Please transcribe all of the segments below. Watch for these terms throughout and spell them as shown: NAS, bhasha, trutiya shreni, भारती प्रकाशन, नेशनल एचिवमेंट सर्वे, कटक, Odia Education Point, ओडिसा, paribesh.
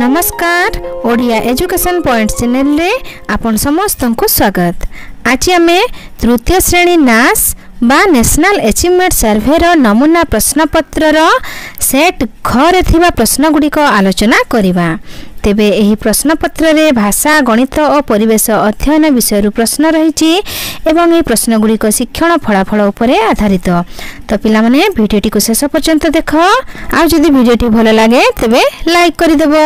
नमस्कार Odia education point channel रे आपन समस्त को स्वागत। आज आम तृतीय श्रेणी नास बा नेशनल एचिवमेंट सर्वे रो नमूना प्रश्नपत्र रो सेट घरे थिबा प्रश्न गुडी को आलोचना करिबा। तेबे एही प्रश्नपत्र रे भाषा गणित और परिवेश अध्ययन विषय रु प्रश्न रहिछि एवं एही प्रश्न गुडी को शिक्षण फळाफळ उपरे आधारित। तो पिला माने भिडियोटी को शेष पर्यंत देख। आ जदि भिडियोटी भलो लागे तेबे लाइक करि देबो।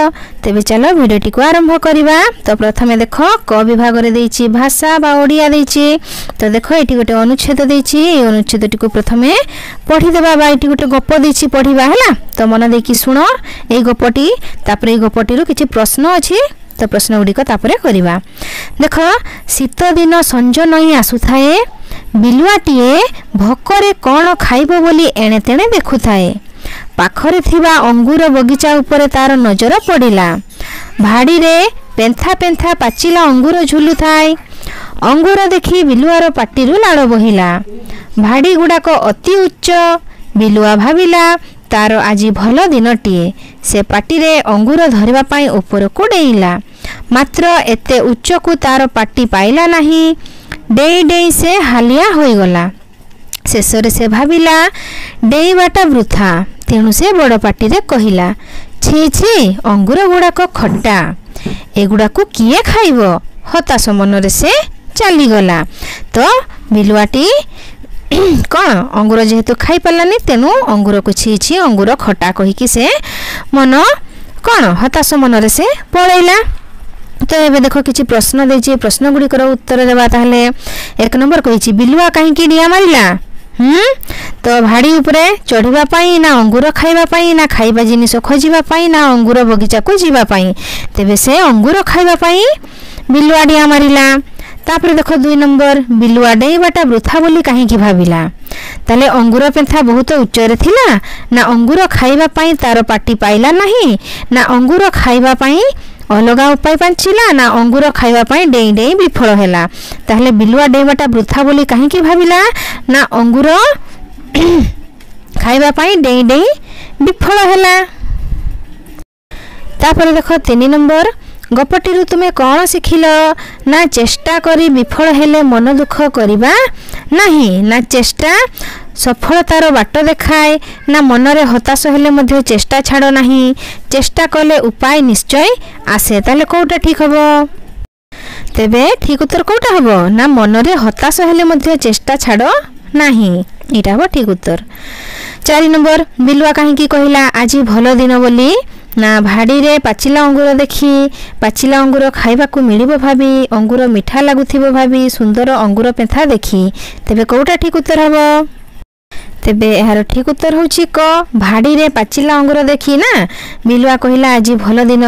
तेबे चलो भिडियोटी को आरंभ करिवा। तो प्रथमे देख क विभाग रे दैछि भाषा बा ओडिया दैछि। तो देख एटी गोटे अनुच्छेद दैछि। ए अनुच्छेदटी को प्रथमे पढ़ि देबा बा एटी गोटे गप दैछि पढ़िबा हैला। तो मन देखि सुनो ए गपटी तापरे ए गपटी रु किछि प्रश्न अछि। तो प्रश्न गुडी को तापरे करिवा। देख शीत दिन संज नई आसुथाए बिलुआटीए भोकरे कौन खाइबो बोली एणे तेणे देखुथाए। पाखरे थिबा अंगूर बगीचा उपरे तार नजर पड़िला। भाड़ी रे पेंथा पेंथा पाचिला अंगूर झुलुथाए। अंगूर देखि बिलुआर पाटीरु लाड़ बहिला। भाड़ी गुड़ाक अति उच्च। बिलुआ भाविला तार आज भल दिनटीए। से पाटीरे अंगूर धरिबा पाई उपरकु डेइला मात्र एते उच्चकु तार पाटी पाइला नाही। डेई डेई से हालिया होईगला। शेषरे से भाविला डेईवाटा वृथा। तेणु से बड़ पाटीरे कहिला छी छी अंगूर गुड़ाक खट्टा एगुड़ाक किए खाइब। हताश मनरे से चलीगला। तो बिलुआटी कौन अंगूर जेहेतु खाई पारानी तेणु अंगूर को छी छी अंगूर खट्टा कहीकि से मन कौन हताश मनरे से पलैला। तो ये देख कि प्रश्न दे प्रश्न गुड़िक उत्तर देवा। ताहले एक नंबर कही बिलुआ कहीं डिया मारिला। तो भाड़ी उपरे चढ़ीबा पाई ना अंगूर खाइबा पाई ना खाइबा जिनिस खोजिबा पाई ना अंगूर बगीचा को जीवा पाई। तेबे से अंगूर खाइबा पाई बिलुआ डिया मारिला। तापर देख दुई नंबर बिलुआ डेईवाटा वृथा बोली कहीं भाविला। ताले अंगूर पेंथा बहुत उच्चरे थिला ना अंगूर खाइबा पाई तार पाटी पाइला नहीं ना अंगूर खाइबा पाई अलगा उपाय पंचला ना अंगूर खाइबा पाई डेई डेई विफल हैला। ताहले बिलुआ डेईवाटा वृथा बोली कहीं भाविला ना अंगूर खाइबा पाई डेई डेई विफल हैला। तापर देख तीन नंबर गपटी रु तुमे कौन शिखिल ना चेष्टा करी विफल हेले मन दुख करिबा नाही ना चेष्टा सफलतार बाट देखाए ना मनरे हताश हेले मध्य चेष्टा छाड़ नाही चेष्टा कले उपाय निश्चय आसे। ताले कोटा ठीक हबो? तेबे ठीक उत्तर कोटा हबो ना मनरे हताश हेले मध्य चेष्टा छाड़ नाही। एटा हबो ठीक उत्तर। 4 नंबर बिलुआ काहेकि कहिला आज भलो दिन बोली ना भाड़ी रे पाचिला अंगूर देखी पाचिला अंगूर खाइबा को मिलिबो भाभी अंगूर मिठा लागुथिबो भाभी सुंदर अंगूर पेंथा देखी। तेबे कोटा ठीक उत्तर हबो? तेबे यार ठीक उत्तर होछि क भाड़ी रे पाचिला अंगूर देखी ना बिलुआ कहिला आज भलो दिन।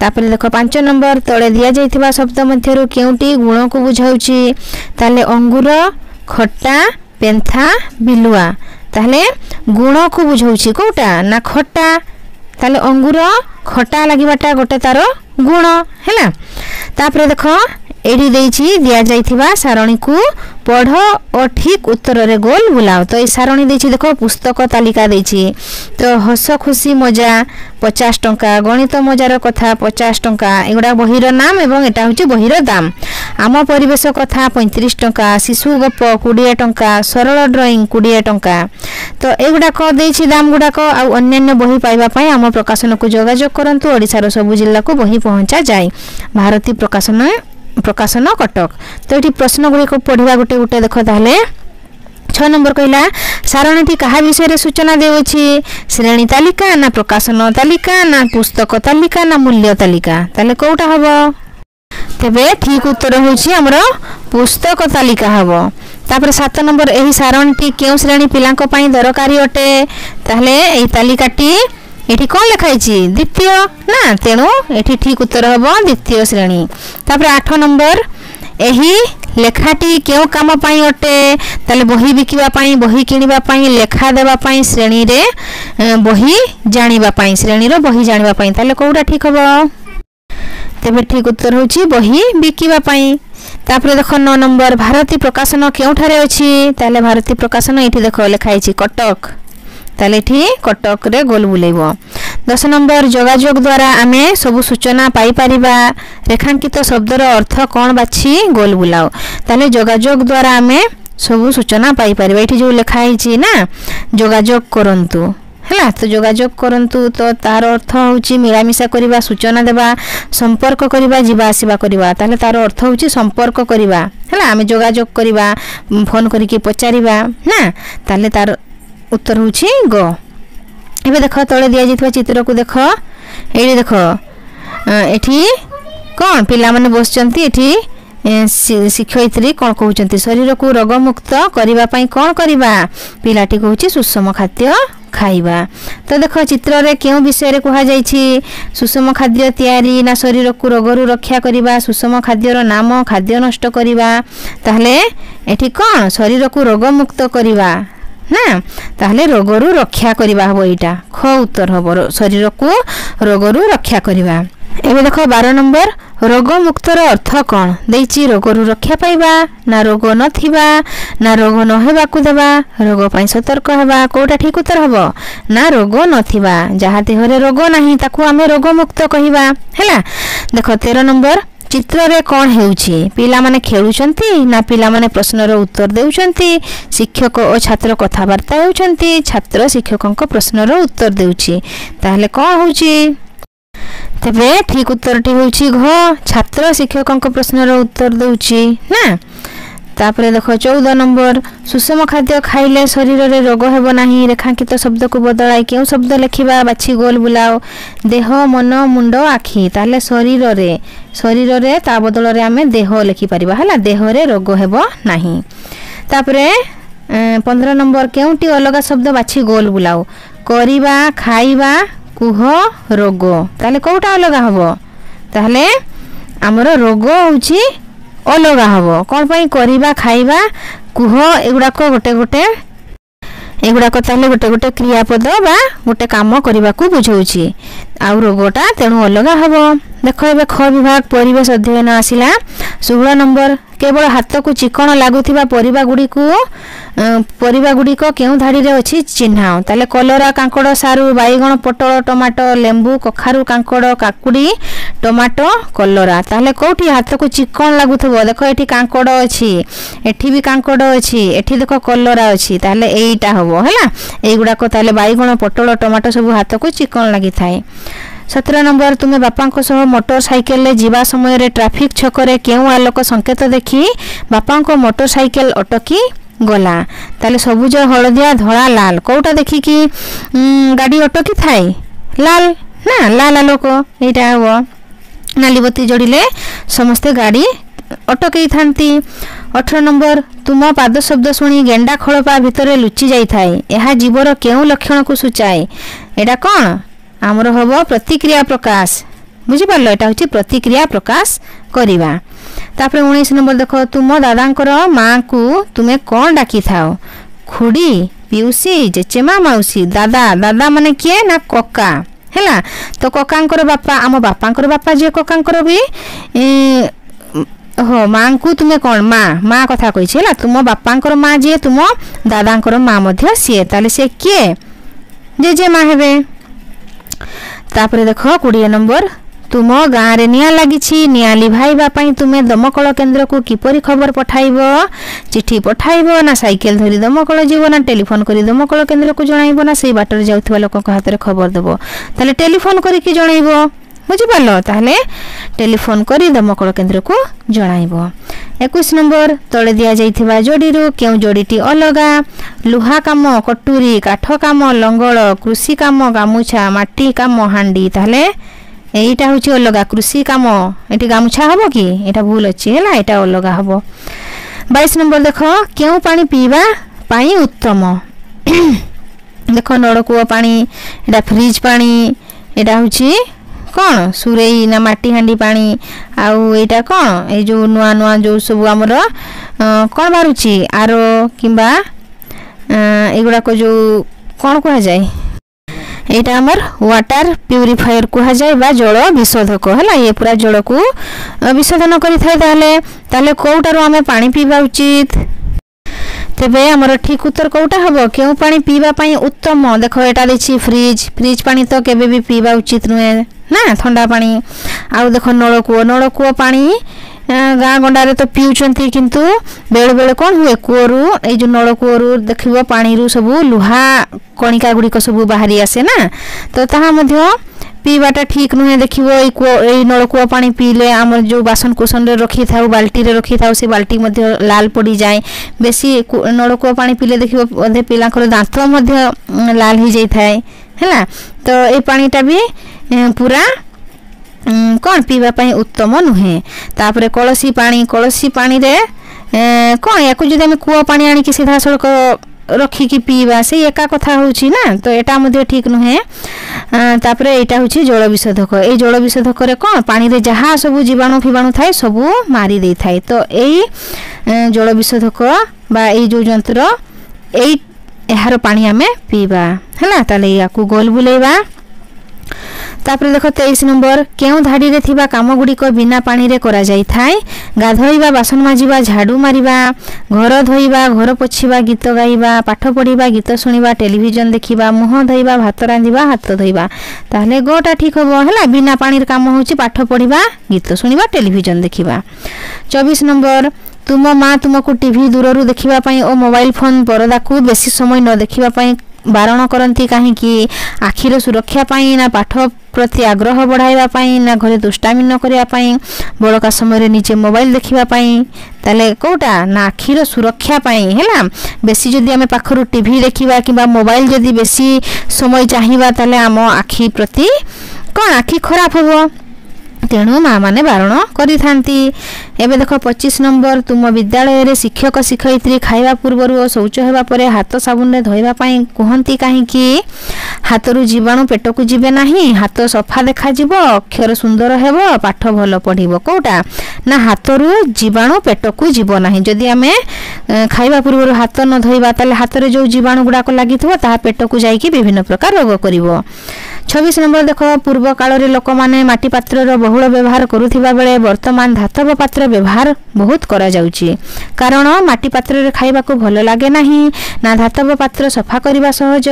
तापर देख 5 नंबर तळे दिया जाइथिबा शब्द मध्यरु केउटी गुण को बुझाउछि। ताले अंगूर खट्टा पेंथा बिलुआ। ताले गुण को बुझाउछि कोटा ना खट्टा। ताले अंगूर खट्टा लागिबाटा गोटे तार गुण हैला। तापर देख एडी देछि दिया जाइथिबा सारणी को पढ़ और ठीक उत्तर रे गोल बुलाओ। तो ए सारणी देछि देख पुस्तक तालिका देछि। तो हस खुशी मजा 50 टंका गणित मजार कथा 50 टंका एगुडा बहिर नाम एवं एटा होछि बहिर दाम। आम परिवेश कथा 35 टंका शिशु गप 20 टंका सरल ड्राइंग 20 टंका। तो एगुड़ाक देछि दाम गुड़ाक आउ अन्यान्य बही पाइबा पाई आम प्रकाशन को जोगाजोग करंतु। ओडिसा रो सबु जिल्ला को बही पहुंचा जाए भारती प्रकाशन कटक। तो एठी प्रश्न गुड़ी को पढ़िबा गोटे गोटे देख। ताहले 6 नंबर कहिला सारणीटी कहा विषय रे सूचना देउछि श्रेणी तालिका ना प्रकाशन तालिका ना पुस्तक तालिका ना मूल्य तालिका। ताले कोटा हबो? तेबे ठीक उत्तर होछि हमरो पुस्तक तालिका हबो। तापर 7 नंबर एही सारणीटी केउ श्रेणी पिलांको पई दरकारी अटे। ताहले एही तालिकाटी एठी कोन लिखाइछि द्वितीय ना तेणु एठी ठीक उत्तर हबो द्वितीय श्रेणी। तापर 8 नंबर एही लेखाटी केउ काम पई अटे। ताले बही बिकिबा पई बही किनिबा पई लेखा देबा पई श्रेणी रे बही जानिबा पई श्रेणी रो बही जानिबा पई। ताले कोडा ठीक हबो? तेबे ठीक उत्तर होछि बही बिकिबा पई। तापर देख 9 नंबर भारती प्रकाशन केउठारे अछि। ताले भारती प्रकाशन एठी देख लिखाइछि कटक। ताले एठी कटक रे गोल बुलेइबो। 10 नंबर जोगाजोग द्वारा आमे सबु सूचना पाई परिबा रेखांकित शब्दर अर्थ कोन बाछी गोल बुलाओ ताले जोगाजोग द्वारा आमे सबु सूचना पाई परिबा एठी जो लेखा हिची ना जोगाजोग करंतु हला तो जोगाजोग करंतु तो तार अर्थ होची मिलामिसा करिबा सूचना देबा संपर्क करिबा जीवा आसीबा करिबा ताले तार अर्थ होची संपर्क करिबा हला आमे जोगाजोग करिबा फोन करिके पचारिबा ना ताले तार उत्तर होची ग एबे देखो तळे दिया जितवा चित्र को देखो एडी देखो एठी कोन पिला माने बसचंती एठी शिक्षयित्री कोन कहउचंती शरीर को रोग मुक्त करिवा पई कोन करिवा पिलाटी कहउची सुषम खाद्य खाइबा तो देखो चित्र रे केउ विषय रे कहा जाईची सुषम खाद्य तयारी ना शरीर को रोग रु रक्षा करिवा सुषम खाद्य रो नाम खाद्य नष्ट करिवा ताहले एठी कोन शरीर को रोग मुक्त करिवा ना ताहले रोगरु रक्षा करिवा हो एटा ख उत्तर हो शरीर को रोगरु रक्षा करिवा एबे देखो 12 नंबर रोग मुक्त रो अर्थ कोन दैची रोगरु रक्षा पाइबा ना रोग नथिबा ना रोग न हेबा को देबा रोग पई सतर्क हेबा कोटा ठीक उत्तर होबो ना रोग नथिबा जहा ते होरे रोग नाही ताकू आमे रोग मुक्त कहिबा हैला देखो 13 नंबर चित्र रे कोन हेउची पिला माने खेलुचंती ना पिला माने प्रश्न रो उत्तर देउचंती शिक्षक ओ छात्र कथा वार्ता हेउचंती छात्र शिक्षकन को प्रश्न रो उत्तर देउची ताहले कोन होउची तबे ठीक उत्तर टी होउची घ छात्र शिक्षकन को प्रश्न रो उत्तर देउची ना तापरे देखो 14 नंबर सुषम खाद्य खाइले शरीर रे रोग हेबो नाही रेखांकित शब्द को बदलाय केउ शब्द लेखिबा बाछी गोल बुलाओ देह मन मुंड आखी ताले शरीर रे ता बदल रे आमे देह लेखि परिबा हला देह रे रोग हेबो नाही तापरे 15 नंबर केउटी अलग शब्द बाछी गोल बुलाओ करिवा खाइबा कुह रोग ताले कोटा अलग हबो ताले हमरो रोग होउची अलगा हबो कोन पई करिवा खाइबा कुह एगुडा को गोटे गोटे क्रिया पद बा गोटे काम करिवा को बुझौची आ रोगटा तेनु अलगा हबो देखो एबे ख विभाग परिवेश अध्ययन आसिला 16 नंबर केवल हाथ को चिकण लागुथिबा परिवा गुडी को केउ धाडी रे अछि चिन्हाओ ताले कलरा कांकड़ो सारू बाईगण पटल टमाटर लेंबू कखारू कांकड़ो काकुडी टमाटो कलरा ताले कोठी हाथ को चिकण लागुथबो देखो एठी कांकड़ो अछि एठी भी कांकड़ो अछि एठी देखो कलरा अछि ताले एईटा होबो हैला एगुडा को ताले बाईगण पटल टमाटर सब हाथ को चिकण लागि थाए 17 नंबर तुमे बापा को सह मोटर साइकिल ले जीवा समय रे ट्रैफिक छकरे केउ आलोक संकेत देखि बापा को मोटर साइकिल अटकी गोला ताले सबुज हळदिया धळा लाल कोटा देखि कि गाडी अटकी थाए लाल ना लाल आलोक एटा हो नाली बत्ती जोडीले समस्त गाडी अटकी थांती 18 नंबर तुम पाद शब्द सुनी गेंडा खळपा भितरे लुचि जाई थाए एहा जीवर केउ लक्षण को सूचाए एटा कोन आमर होबो प्रतिक्रिया प्रकाश बुझि परलो एटा होची प्रतिक्रिया प्रकाश करिवा तापरे 19 नंबर देखो तुम दादांकर मां को तुमे कोन डाकी थाओ खुडी पिउसी जेचेमा माउसी दादा दादा माने के ना कोका हैला तो कोकांकर बापा आम बापांकर बापा जे कोकांकर भी हो मां को तुमे कोन मां मां कथा कहिछि हैला तुम बापांकर मां जे तुम दादांकर मां मध्ये से ताले से के जेजेमा हेबे तापरे देखो 20 नंबर तुम गां रे निया लागिछि निया लिभाइबा पई तुमे दमकल केंद्र को किपरि खबर पठाइबो चिट्ठी पठाइबो ना साइकिल धरि दमकल जीव ना टेलीफोन करी दमकल केंद्र को जणाइबो ना सेई बाटर जाउथवा लोक को हातरे खबर देबो ताले टेलीफोन करी कि जणाइबो बुझि पालो ताले टेलीफोन करी दमकल केंद्र को जणाइबो 21 नंबर तळे दिया जाइथिबा जोडी रो केउ जोडीटी अलगा लुहा काम कटुरी काठ काम लंगळ कृषि काम गामुछा माटी काम हांडी ताले एटा होची अलगा कृषि काम एटी गामुछा हबो कि एटा भूल अछि हैला एटा अलगा हबो 22 नंबर देखो केउ पानी पीबा पानी उत्तम देखो नळकूओ पानी एटा फ्रिज पानी एटा होची कोन सुरेई ना माटी हांडी पानी आउ एटा कोन ए जो नुवा नुवा जो सब हमर कोन मारुची आरो किबा एगुडा को जो कोन कहा जाय एटा हमर वाटर प्यूरिफायर कहा जाय बा जल विशोधक हला ये पूरा जल को विशोधन करि थाय ताले कोटारो हमें पानी पीबा उचित तेबे हमर ठीक उत्तर कोटा हबो केउ पानी पीबा पई उत्तम देखो एटा देछि फ्रिज फ्रिज पानी तो केबे भी पीबा उचित नय ना ठंडा पानी आ देखो नळकूओ पानी गां गंडारे तो पिउचंती किंतु बेल बेल कोन हुए कोरु ए जो नळकूओ देखिबो पानी रु सब लुहा कणिका गुडी को सब बाहरी आसे ना तो ताहा मध्य पीवाटा ठीक नुहे देखिबो ए नळकूओ पानी पीले हमर जो बासन कुसन रे रखी थाउ बाल्टी रे रखी थाउ से बाल्टी मध्ये लाल पड़ी जाय बेसी नळकूओ पानी पीले देखिबो अधे पिला को दांत मध्ये लाल ही जाय थाय हैला तो ए पानीटा भी पूरा कोन पीवा पई उत्तम नुहे तापरे कलसी पानी रे कोन याकु जदि हम कुओ पानी आनी कि सीधा सड़क रखी की पीवा से एका कथा होउची ना तो एटा मध्ये ठीक नुहे तापरे एटा होउची जल विशोधक ए जल विशोधक रे कोन पानी रे जहा सब जीवाणु फीवाणु थाए सब मारी दे थाए तो एई जल विशोधक बा एई जो यंत्र एई एहार पानी हमें पीवा हैला ताले याकू गोल बुलेबा तापरे देखो 23 नंबर केउ धाडी रे थिबा काम गुडी को बिना पानी रे करा जाई थाए गाधोइबा बासन माजिबा झाड़ू मारिबा घर धोइबा घर पोछिबा गीत गाइबा पाठ पढिबा गीत सुनिबा टेलीविजन देखिबा मुह धोइबा भात रांधिबा हाथ धोइबा ताहले गोटा ठीक होबो हैला बिना पानी रे काम होउची पाठ पढिबा गीत सुनिबा टेलीविजन देखिबा 24 नंबर तुम मां तुमको टीवी दूररु देखिबा पई ओ मोबाइल फोन परदा को बेसी समय न देखिबा पई बारण करंती काहे कि आखिर सुरक्षा पई ना पाठ प्रति आग्रह बढ़ाइबा पई ना घरे दुष्टामी न करिया पई बड़का समय रे नीचे मोबाइल देखिबा पई ताले कोटा ना आखिर सुरक्षा पई हैला बेसी जदी हमें पाखरु टीवी देखिबा किबा मोबाइल जदी बेसी समय चाहिबा ताले हम आखी प्रति कोन आखी खराब होबो तेणु मां माने बारण करी थांती एबे देखो 25 नंबर तुम विद्यालय रे शिक्षक शिक्षयित्री खाइबा पूर्वरु ओ शौच हेबा परे हाथ साबुन रे धोइबा पई कहंती काहे कि हाथ रु जीवाणु पेट को जीवे नाही हाथ सफा देखा जीवो अक्षर सुंदर हेबो पाठ भलो पढिबो कोटा ना हाथ रु जीवाणु पेट को जीवो नाही जदी हमें खाइबा पूर्वरु हाथ न धोइबा ताले हाथ रे जो जीवाणु गुडा को लागितबो ताहा पेट को जाई कि विभिन्न प्रकार रोग करिवो 26 नंबर देखो पूर्व काल रे लोक माने माटी पात्र रो बहुल व्यवहार करूथिबा बेले वर्तमान धातव पात्र व्यवहार बहुत करा जाउची कारण माटी पात्र रे खाइबा को भलो लागे नाही ना धातव पात्र सफा करिबा सहज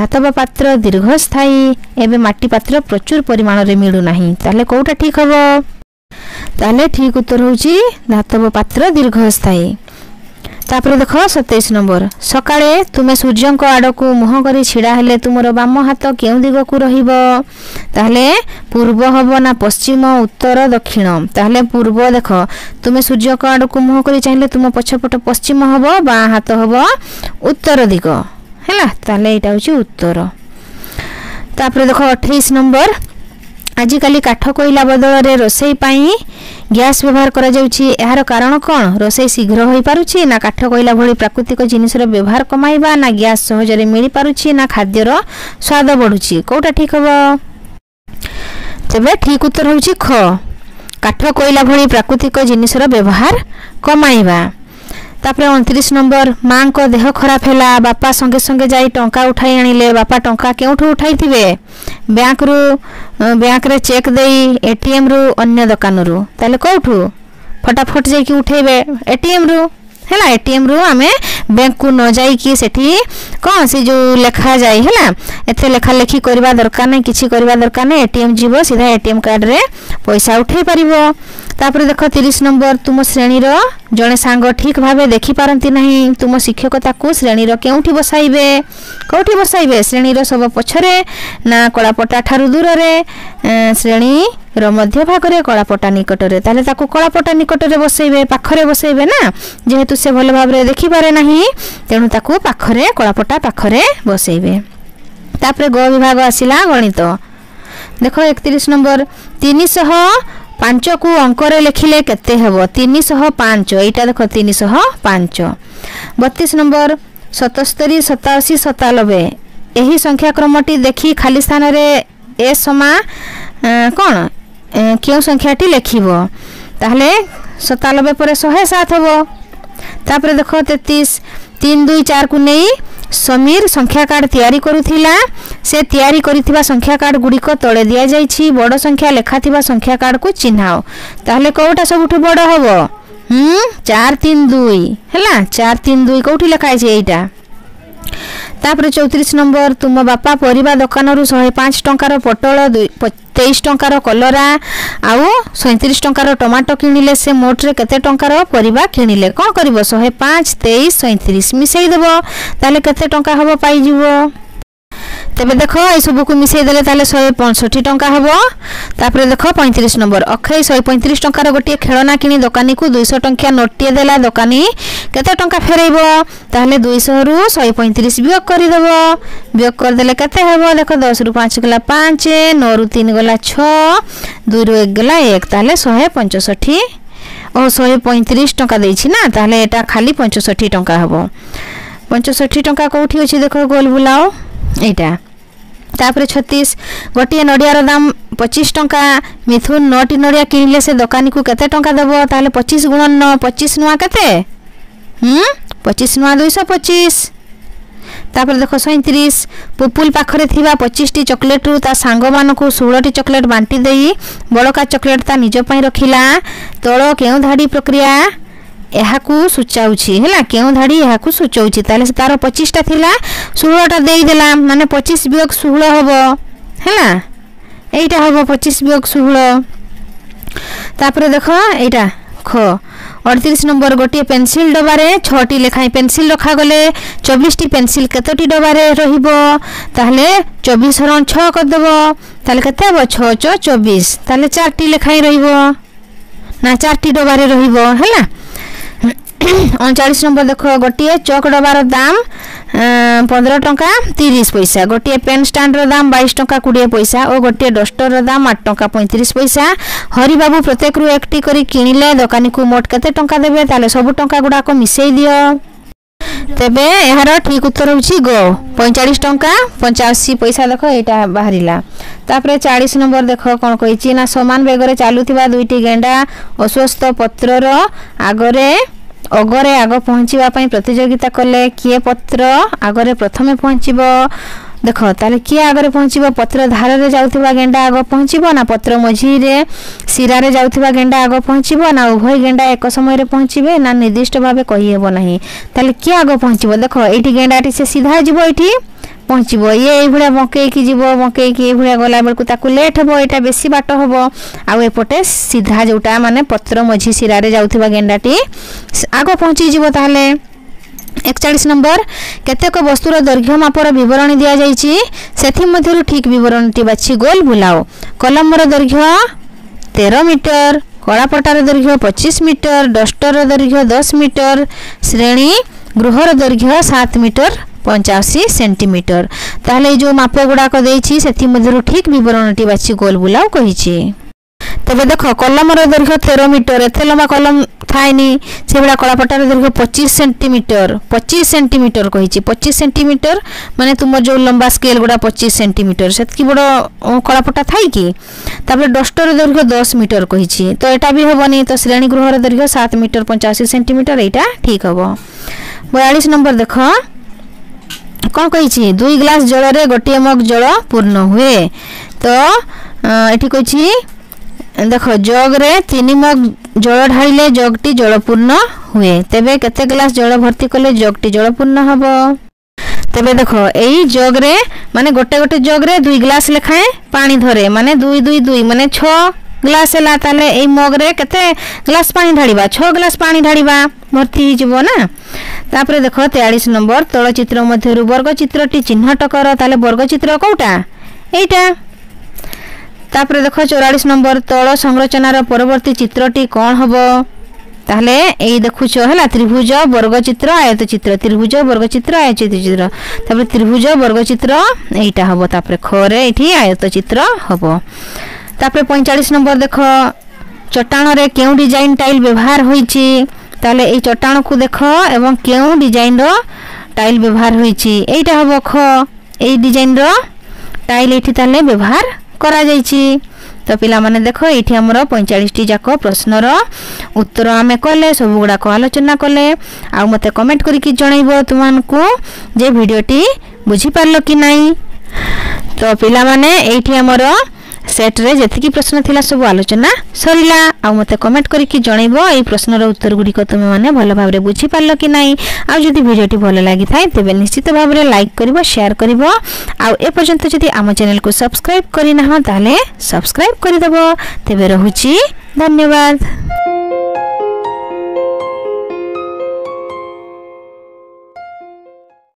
धातव पात्र दीर्घस्थायी एबे माटी पात्र प्रचुर परिमाण रे मिलु नाही ताले कोटा ठीक होबो ताले ठीक उत्तर होउची धातव पात्र दीर्घस्थायी तापर देखो 27 नंबर सकाळे तुमे सूर्यन को आडो को मुह करी छिडा हेले तुमरो बाम हात केउ दिग को रहिबो ताहले पूर्व होबो ना पश्चिम उत्तर दक्षिण ताहले पूर्व देखो तुमे सूर्य को आडो को मुह करी चाहिले तुम पछपट पश्चिम होबो बा हात होबो उत्तर दिग हैला ताहले एटा होची उत्तर तापर देखो 28 नंबर आजि काली काठ कोइला बदल रे रोसई पई गैस व्यवहार करा जाउची एहार कारण कोन रोसई शीघ्र होई पारुची ना काठ कोइला भली प्राकृतिक जिनिस रे व्यवहार कमाइबा ना गैस सहज रे मिली पारुची ना खाद्य रो स्वाद बढ़ुची कोटा ठीक होबो तबे ठीक उत्तर होउची ख काठ कोइला भली प्राकृतिक जिनिस रो व्यवहार कमाइबा तापरे 29 नंबर मां को देह खराब हैला बापा संगे संगे जाई टंका उठाई आनिले बापा टंका केउठो उठाई थिबे बैंक रु बैंक रे चेक देई एटीएम रु अन्य दुकान रु ताले कोठो फटाफट जाई कि उठेबे एटीएम रु हैला एटीएम रु हमें बैंक को न जाई कि सेठी कोन से जो लेखा जाई हैला एथे लेखा लेखी करबा दरकार नै किछि करबा दरकार नै एटीएम जीवो सीधा एटीएम कार्ड रे पैसा उठै परिवो तापर देखो 30 नंबर तुम श्रेणी रो जने सांग ठीक भाबे देखि पारंती नाही तुम शिक्षकता को श्रेणी रो केउठी बसाइबे कोठी बसाइबे श्रेणी रो सब पछरे ना कलापटा ठारु दूर रे श्रेणी रो मध्य भाग रे कलापटा निकट रे ताले ताको कलापटा निकट रे बसाइबे पाखरे बसाइबे ना जेहेतु से भलो भाब रे देखि पारे नाही तेनु ताको पाखरे कलापटा पाखरे बसाइबे तापर ग विभाग आसिला गणित देखो 31 नंबर 305 को अंक रे लिखिले केते हेबो 305 एटा देखो 305 32 नंबर 77 87 97 एही संख्या क्रमटी देखि खाली स्थान रे ए समा कोन केउ संख्याटी लिखिबो ताहले 97 परे 107 होबो तापर देखो 33 324 को नै समीर संख्या कार्ड तयारी करूथिला से तयारी करिथिबा संख्या कार्ड गुडी को तळे दिया जाईछि बडो संख्या लेखाथिबा संख्या कार्ड को चिन्हाओ ताहले कोटा सबठु बडो होबो 4 3 2 है 4 3 2 कौटी लिखाई है यहाँ तापर 34 नंबर तुम बापा परिवा दुकान रु 105 टंकार पटल 23 टंकार कलरा आउ 37 टंकार टमाटो किनिले से मोट रे केते टंकार परिवा किनिले कोन करबो 105 23 37 मिसेई देबो ताले केते टंका हबो पाई जीवो तबे देखो ए सब को मिसेई देले ताले 165 टंका हबो तापर देखो 35 नंबर अखै 135 टंकार गोटी खेलना किनी दुकानी को 200 टंकिया नोटिए देला दुकानी केते टंका फेरैबो ताले 200 रु 135 वियोग करि देबो वियोग कर देले केते हबो देखो 10 रु 5 गला 5 9 रु 3 गला 6 2 रु 1 गला 1 ताले 165 और 135 टंका दैछि ना ताले एटा खाली 65 टंका हबो 65 टंका कोठी होछि देखो गोल बुलाओ एटा तापर 36 गोटी नडिया रो दाम 25 टंका मिथुन 9 टी नडिया किनले से दुकानी को केते टंका देबो ताले 25 गुण 9 25 नुवा केते 25 नुवा 225 तापर देखो 37 पुपुल पाखरे थिबा 25 टी चॉकलेट रु ता सांगो मान को 16 टी चॉकलेट बांटी देई बड़का चॉकलेट ता निज पई रखिला तळो केउ धाडी प्रक्रिया एहा को सुचाउची हैला केउ धाडी एहा को सुचाउची ताले तारो 25 टा थिला 16 टा देई देला माने 25 वियोग 16 होबो हैला एटा होबो 25 वियोग 16 तापर देखो एटा ख 38 नंबर गोटी पेंसिल डबारे 6 टी लेखाई पेंसिल रखा गले 24 टी पेंसिल केतोटी डबारे रहिबो ताले 24 रण 6 कर देबो ताले केते होबो 6 4 24 ताले 4 टी लेखाई रहिबो ना 4 टी डबारे रहिबो हैला 39 नंबर देखो गोटिए चॉक डबार दाम 15 टका 30 पैसा गोटिए पेन स्टैंड रो दाम 22 टका 20 पैसा और गोटिए डस्टर रो दाम 8 टका 35 पैसा हरि बाबू प्रत्येक रु एकटी करी किनिले दुकानी को मोट केते टका देबे ताले सब टका गुडा को मिसेई दियो तबे एहार ठीक उत्तर होछि गो 45 टका 85 पैसा देखो एटा बाहरिला तापर 40 नंबर देखो कोन कहिछि ना समान वेग रे चालुथिबा दुईटी गेंडा अस्वस्थ पत्र रो आगरे अगरे आगो पहुँचीबा पई प्रतियोगिता करले किए पत्र आगरे प्रथमे पहुँचीबो देखो ताले किए आगरे पहुँचीबो पत्र धारे रे जाउथिबा गेंडा आगो पहुँचीबो ना पत्र मझी रे सिरा रे जाउथिबा गेंडा आगो पहुँचीबो ना उभय गेंडा एक समय रे पहुँचीबे ना निर्दिष्ट भाबे कहि हेबो नाही ताले किए आगो पहुँचीबो देखो एठी गेंडाटी से सीधा जीवो एठी पहुँचीबो ये ए भुडा बंके की जीवो बंके की ए भुडा गला बेर को ताकू लेट हबो एटा बेसी बाट हबो आ एपोटे सीधा जोटा माने पत्र मझी सिरा रे जाउथिबा गेंडाटी आगो पहुँची जीवो ताले 41 नंबर केतेक वस्तुर दर्घ्य मापर विवरण दिया जाईची सेथि मध्यरु ठीक विवरण टी बाछि गोल बुलाओ कलम रो दर्घ्य 13 मीटर कलापटार दर्घ्य 25 मीटर डस्टर रो दर्घ्य 10 मीटर श्रेणी गृह रो दर्घ्य 7 मीटर 85 सेंटीमीटर ताले जो माप गुडा को देछि सेथि मध्यरु ठीक विवरण टी बाछि गोल बुलाओ कहिछि तबे देखो कलम रो दर्घ्य 13 मीटर एथे लंबा कलम थाइनी सेबडा कलापटार दर्घ्य 25 सेंटीमीटर कहिछि 25 सेंटीमीटर माने तुम जो लंबा स्केल गुडा 25 सेंटीमीटर सेतकी बडो कलापटा थाई की तबे डस्टर दर्घ्य 10 मीटर कहिछि तो एटा भी होबनी तो श्रेणी गृह रो दर्घ्य 7 मीटर 85 सेंटीमीटर एटा ठीक होबो 42 नंबर देखो कोन कहिछि 2 ग्लास जल रे गोटिए मग जल पूर्ण हुए तो एठी कहिछि देखो जग रे 3 मग जल ढाइले जगटी जलपूर्ण हुए तबे केते ग्लास जल भर्ती करले जगटी जलपूर्ण हबो तबे देखो एई जग रे माने गोटे गोटे जग रे 2 ग्लास लेखाए पानी धरे माने 2 2 2 माने 6 ग्लास एला ताले एई मग रे केते ग्लास पानी ढाड़ीबा 6 ग्लास पानी ढाड़ीबा भर्ती हि जीवो ना तापर देखो 43 नंबर तळ चित्र मध्ये रु वर्ग चित्रटी चिन्हट कर ताले वर्ग चित्र कोटा एटा तापर देखो 44 नंबर तळ संरचना रो परवर्ती चित्रटी कोन हबो ताले एई देखु छ हला त्रिभुज वर्ग चित्र आयत चित्र त्रिभुज वर्ग चित्र आयत चित्र तापर त्रिभुज वर्ग चित्र एटा हबो तापर ख रे एठी आयत चित्र हबो तापर 45 नंबर देखो चट्टान रे केउ डिजाइन टाइल व्यवहार होईची ताले एई चट्टान को देखो एवं केउ डिजाइन रो टाइल व्यवहार होईची एटा हबो ख एई डिजाइन रो टाइल एठी ताले व्यवहार करा जाईची तो पिला माने देखो एठी हमरो 45 टी जाको प्रश्न रो उत्तर आमे कले सबगुडा को आलोचना कले आ मते कमेंट करी कि जणाइबो तुमन को जे वीडियो टी बुझी पारलो कि नाही तो पिला माने एठी हमरो सेट्रे जेतिकी प्रश्न थिला सब आलोचना सरीला आ मते कमेंट करिकि जणैबो ए प्रश्नर उत्तर गुडी को तुमे माने भलो भाबरे बुझी पारलो कि नाही आ जदि भिडियोटी भलो लागि थाए तबे निश्चित भाबरे लाइक करिवो शेयर करिवो आ ए पर्यंत जदि हम चैनल को सब्सक्राइब करिना हो ताले सब्सक्राइब करि देबो तबे रहुची धन्यवाद।